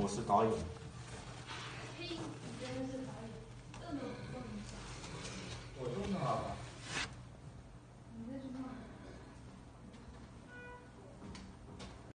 我是导演。嘿，你真的是导演，